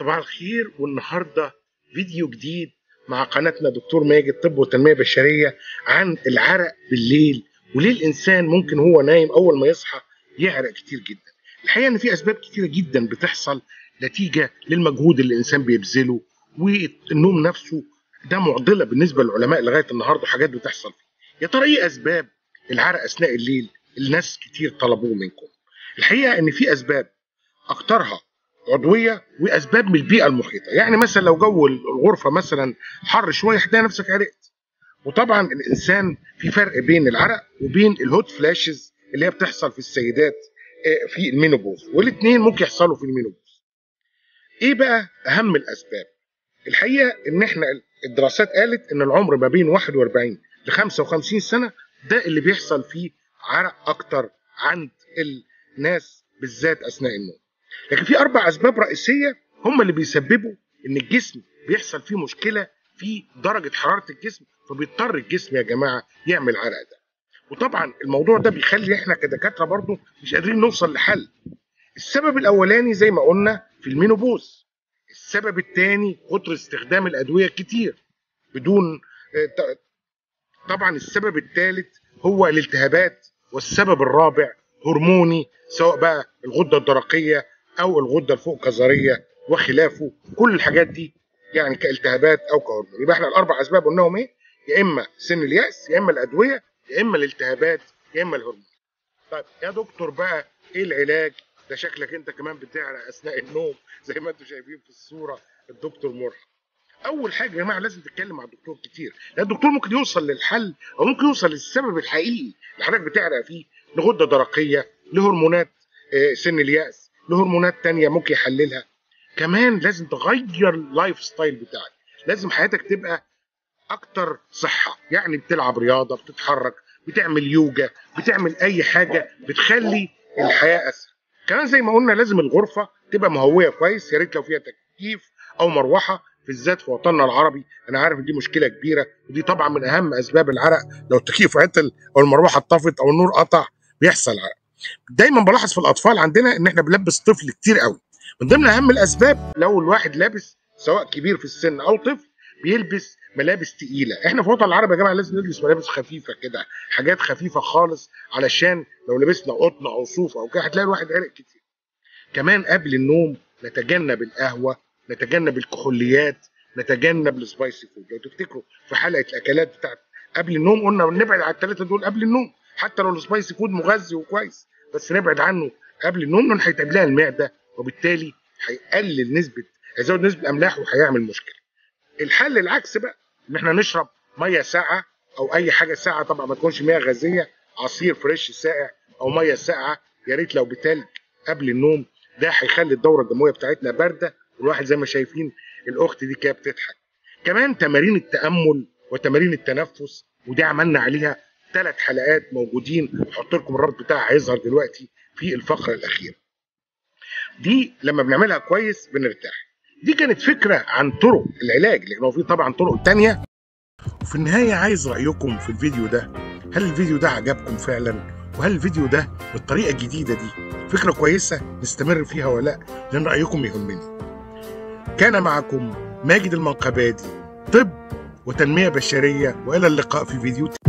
صباح الخير، والنهارده فيديو جديد مع قناتنا دكتور ماجد طب وتنميه بشريه عن العرق بالليل، وليه الانسان ممكن هو نايم اول ما يصحى يعرق كتير جدا. الحقيقه ان في اسباب كتيره جدا بتحصل نتيجه للمجهود اللي الانسان بيبذله، والنوم نفسه ده معضله بالنسبه للعلماء لغايه النهارده، حاجات بتحصل فيه. يا ترى ايه اسباب العرق اثناء الليل؟ الناس كتير طلبوه منكم. الحقيقه ان في اسباب اكترها عضويه واسباب من البيئه المحيطه، يعني مثلا لو جو الغرفه مثلا حر شويه هتلاقي نفسك عرقت. وطبعا الانسان في فرق بين العرق وبين الهوت فلاشز اللي هي بتحصل في السيدات في المينوبوز، والاثنين ممكن يحصلوا في المينوبوز. ايه بقى اهم الاسباب؟ الحقيقه ان احنا الدراسات قالت ان العمر ما بين 41 ل 55 سنه ده اللي بيحصل فيه عرق اكتر عند الناس بالذات اثناء النوم. لكن في 4 اسباب رئيسيه هم اللي بيسببوا ان الجسم بيحصل فيه مشكله في درجه حراره الجسم، فبيضطر الجسم يا جماعه يعمل عرق ده. وطبعا الموضوع ده بيخلي احنا كدكاتره برضه مش قادرين نوصل لحل. السبب الاولاني زي ما قلنا في المينوبوز. السبب الثاني كتر استخدام الادويه كتير بدون. طبعا السبب الثالث هو الالتهابات، والسبب الرابع هرموني سواء بقى الغده الدرقيه او الغده الفوق كظريه وخلافه، كل الحاجات دي يعني كالتهابات او كهرمون. يبقى احنا ال4 اسباب قلناهم ايه؟ يا اما سن الياس، يا اما الادويه، يا اما الالتهابات، يا اما الهرمون. طيب يا دكتور بقى ايه العلاج؟ ده شكلك انت كمان بتعرق اثناء النوم زي ما انتم شايفين في الصوره الدكتور مرحب. اول حاجه يا جماعه لازم تتكلم مع الدكتور كتير، لان الدكتور ممكن يوصل للحل او ممكن يوصل للسبب الحقيقي اللي حضرتك بتعرق فيه، لغده درقيه، لهرمونات سن اليأس، لهرمونات تانية ممكن يحللها. كمان لازم تغير اللايف ستايل بتاعك، لازم حياتك تبقى اكتر صحه، يعني بتلعب رياضه، بتتحرك، بتعمل يوجا، بتعمل اي حاجه بتخلي الحياه اسهل. كمان زي ما قلنا لازم الغرفه تبقى مهويه كويس، يا ريت لو فيها تكييف او مروحه، بالذات في وطننا العربي انا عارف ان دي مشكله كبيره، ودي طبعا من اهم اسباب العرق. لو التكييف عطل او المروحه اتطفت او النور قطع بيحصل عرق. دايما بلاحظ في الاطفال عندنا ان احنا بنلبس طفل كتير قوي. من ضمن اهم الاسباب لو الواحد لابس سواء كبير في السن او طفل بيلبس ملابس تقيله. احنا في وطن العرب يا جماعه لازم نلبس ملابس خفيفه كده، حاجات خفيفه خالص، علشان لو لبسنا قطن او صوف او كده هتلاقي الواحد عرق كتير. كمان قبل النوم نتجنب القهوه، نتجنب الكحوليات، نتجنب السبايسي فود. لو تفتكروا في حلقه الاكلات بتاعت قبل النوم قلنا نبعد على ال3 دول قبل النوم، حتى لو السبايسي فود مغذي وكويس بس نبعد عنه قبل النوم، لان هيتعب لها المعده وبالتالي هيقلل نسبه، هيزود نسبه الاملاح وهيعمل مشكله. الحل العكس بقى ان احنا نشرب ميه ساقعه او اي حاجه ساقعه، طبعا ما تكونش ميه غازيه، عصير فريش ساقع او ميه ساقعه، يا ريت لو بتلج قبل النوم. ده هيخلي الدوره الدمويه بتاعتنا بارده، والواحد زي ما شايفين الاخت دي كده بتضحك. كمان تمارين التامل وتمارين التنفس، ودي عملنا عليها 3 حلقات موجودين، هحط لكم الرابط بتاعها هيظهر دلوقتي في الفقره الاخيره. دي لما بنعملها كويس بنرتاح. دي كانت فكره عن طرق العلاج، لانه في طبعا طرق تانيه. وفي النهايه عايز رايكم في الفيديو ده، هل الفيديو ده عجبكم فعلا؟ وهل الفيديو ده بالطريقه الجديده دي فكره كويسه نستمر فيها ولا لا؟ لان رايكم يهمني. كان معكم ماجد المنقبادي، طب وتنميه بشريه، والى اللقاء في فيديو